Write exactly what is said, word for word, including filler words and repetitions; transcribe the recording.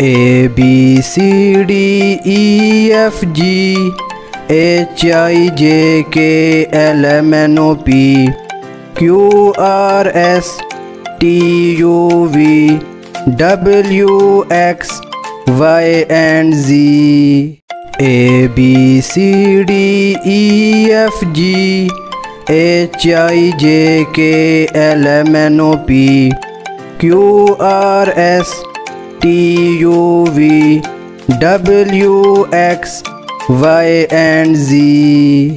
A, B, C, D, E, F, G, H, I, J, K, L, M, N, O, P, Q, R, S, T, U, V, W, X, Y, and Z. A, B, C, D, E, F, G, H, I, J, K, L, M, N, O, P, Q, R, S, T, U, V, W, X, Y, and Z.